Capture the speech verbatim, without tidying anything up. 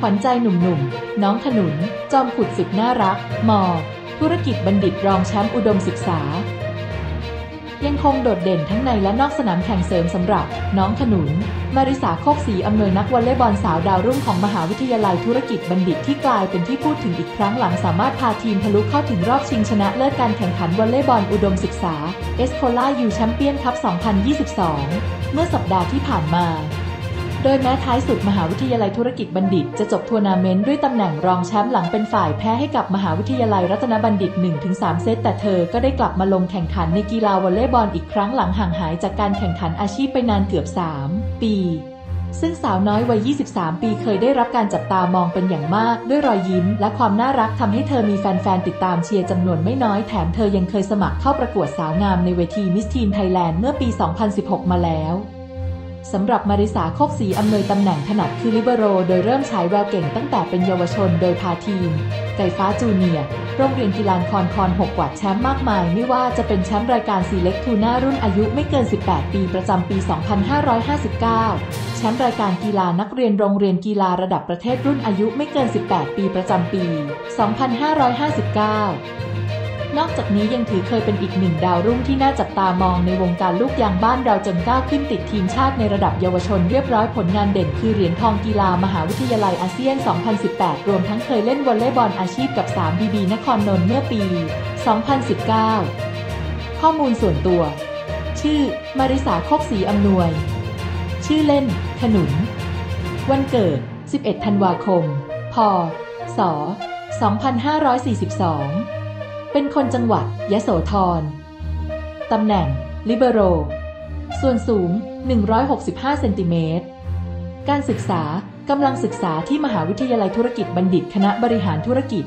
ขวัญใจหนุ่มๆน้องขนุนจอมขุดสุดน่ารักมอธุรกิจบัณฑิตรองแชมป์อุดมศึกษายังคงโดดเด่นทั้งในและนอกสนามแข่งเสริมสำหรับน้องขนุนมาริสาโคกศรีอำนวยนักวอลเลย์บอลสาวดาวรุ่งของมหาวิทยาลัยธุรกิจบัณฑิตที่กลายเป็นที่พูดถึงอีกครั้งหลังสามารถพาทีมทะลุเข้าถึงรอบชิงชนะเลิศการแข่งขันวอลเลย์บอลอุดมศึกษาเอสโคล่ายูแชมเปี้ยนคัพ สองพันยี่สิบสอง เมื่อสัปดาห์ที่ผ่านมาโดยแม้ท้ายสุดมหาวิทยาลัยธุรกิจบัณฑิตจะจบทัวร์นาเมนต์ด้วยตำแหน่งรองแชมป์หลังเป็นฝ่ายแพ้ให้กับมหาวิทยาลัยรัตนบัณฑิต หนึ่งถึงสาม เซตแต่เธอก็ได้กลับมาลงแข่งขันในกีฬาวอลเลย์บอลอีกครั้งหลังห่างหายจากการแข่งขันอาชีพไปนานเกือบสามปีซึ่งสาวน้อยวัยยี่สิบสามปีเคยได้รับการจับตามองเป็นอย่างมากด้วยรอยยิ้มและความน่ารักทำให้เธอมีแฟนๆติดตามเชียร์จำนวนไม่น้อยแถมเธอยังเคยสมัครเข้าประกวดสาวงามในเวทีมิสทีนไทยแลนด์เมื่อปีสองพันสิบหกมาแล้วสำหรับมาริสาโคกศรีอำนวยตำแหน่งถนัดคือลิเบโรโดยเริ่มฉายแววเก่งตั้งแต่เป็นเยาวชนโดยพาทีมไก่ฟ้าจูเนียร์โรงเรียนกีฬาคอนคอนหกกวาดแชมป์มากมายไม่ว่าจะเป็นแชมป์รายการซีเล็กทูน่ารุ่นอายุไม่เกินสิบแปดปีประจำปีสองพันห้าร้อยห้าสิบเก้าแชมป์รายการกีฬานักเรียนโรงเรียนกีฬาระดับประเทศรุ่นอายุไม่เกินสิบแปดปีประจำปีสองพันห้าร้อยห้าสิบเก้านอกจากนี้ยังถือเคยเป็นอีกหนึ่งดาวรุ่งที่น่าจับตามองในวงการลูกยางบ้านเราจนก้าวขึ้นติดทีมชาติในระดับเยาวชนเรียบร้อยผลงานเด่นคือเหรียญทองกีฬามหาวิทยาลัยอาเซียนสองพันสิบแปดรวมทั้งเคยเล่นวอลเลย์บอลอาชีพกับสามบีบีนครนนท์เมื่อปีสองพันสิบเก้าข้อมูลส่วนตัวชื่อมาริสาโคกศรีอำนวยชื่อเล่นขนุนวันเกิดสิบเอ็ดธันวาคมพ.ศสองพันห้าร้อยสี่สิบสองเป็นคนจังหวัดยโสธรตำแหน่งลิเบโรส่วนสูงหนึ่งร้อยหกสิบห้าเซนติเมตรการศึกษากำลังศึกษาที่มหาวิทยาลัยธุรกิจบัณฑิตคณะบริหารธุรกิจ